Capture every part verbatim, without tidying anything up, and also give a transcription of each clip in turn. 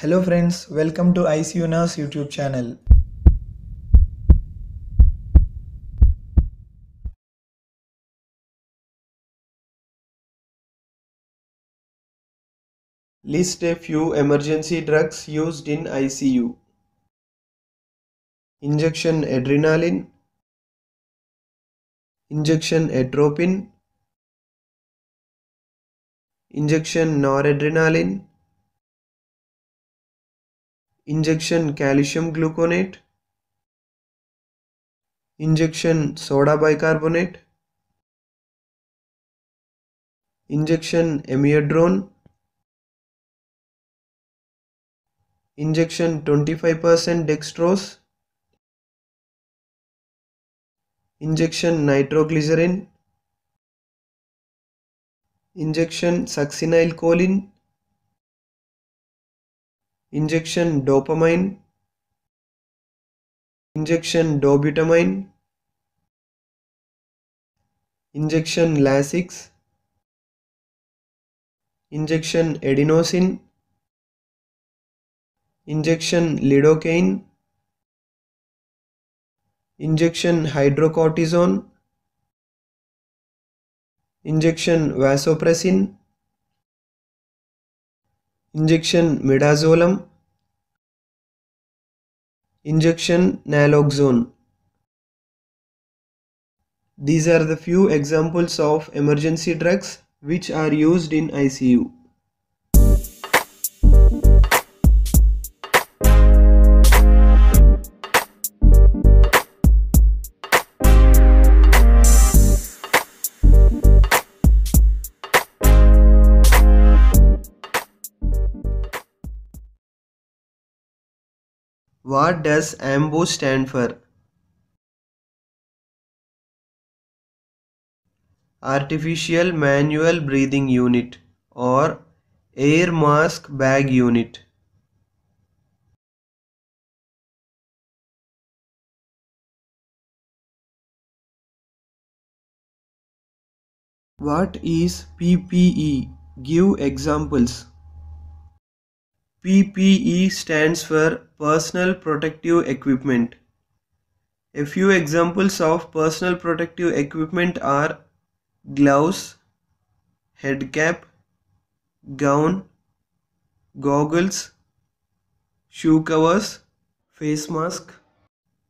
Hello friends, welcome to I C U Nurse YouTube channel. List a few emergency drugs used in I C U. Injection adrenaline, injection atropine, injection noradrenaline, injection calcium gluconate, injection soda bicarbonate, injection amiodarone, injection twenty-five percent dextrose, injection nitroglycerin, injection succinylcholine, injection dopamine, injection dobutamine, injection Lasix, injection adenosine, injection lidocaine, injection hydrocortisone, injection vasopressin, injection midazolam, injection naloxone. These are the few examples of emergency drugs which are used in I C U. What does Ambu stand for? Artificial Manual Breathing Unit or Air Mask Bag Unit. What is P P E? Give examples. P P E stands for Personal Protective Equipment. A few examples of personal protective equipment are gloves, head cap, gown, goggles, shoe covers, face mask,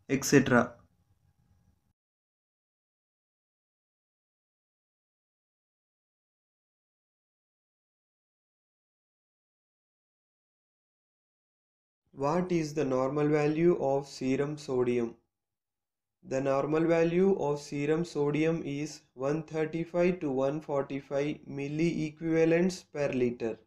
et cetera. What is the normal value of serum sodium? The normal value of serum sodium is one thirty-five to one forty-five milliequivalents per liter.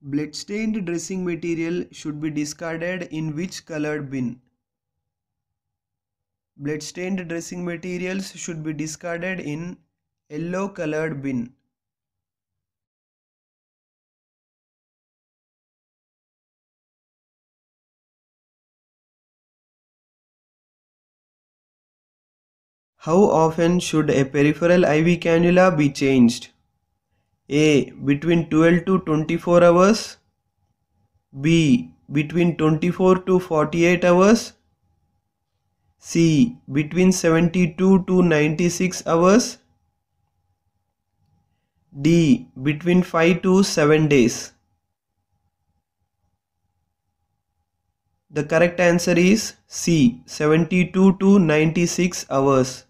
Blood-stained dressing material should be discarded in which colored bin? Blood-stained dressing materials should be discarded in yellow colored bin. How often should a peripheral I V cannula be changed? A. Between twelve to twenty-four hours. B. Between twenty-four to forty-eight hours. C. Between seventy-two to ninety-six hours. D. Between five to seven days. The correct answer is C. seventy-two to ninety-six hours.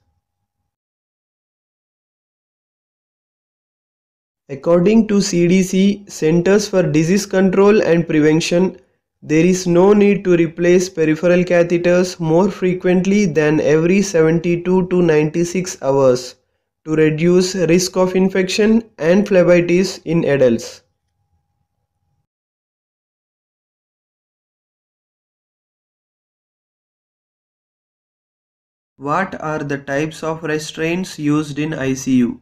According to C D C, Centers for Disease Control and Prevention, there is no need to replace peripheral catheters more frequently than every seventy-two to ninety-six hours to reduce risk of infection and phlebitis in adults. What are the types of restraints used in I C U?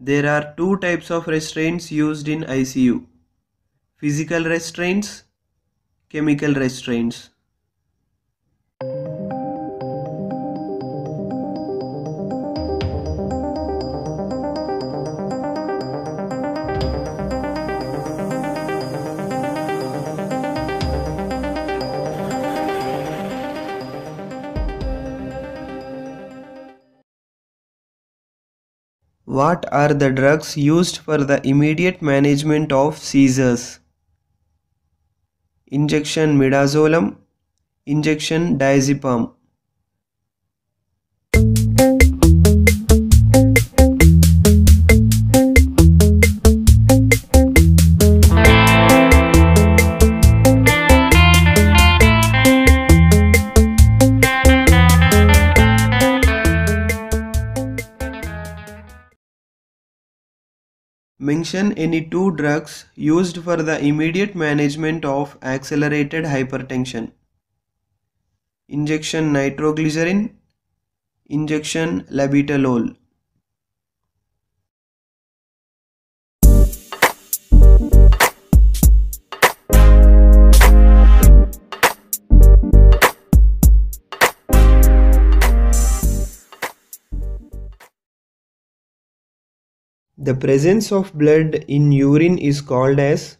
There are two types of restraints used in I C U: physical restraints, chemical restraints. What are the drugs used for the immediate management of seizures? Injection midazolam, injection diazepam. Mention any two drugs used for the immediate management of accelerated hypertension. Injection nitroglycerin, injection labetalol. The presence of blood in urine is called as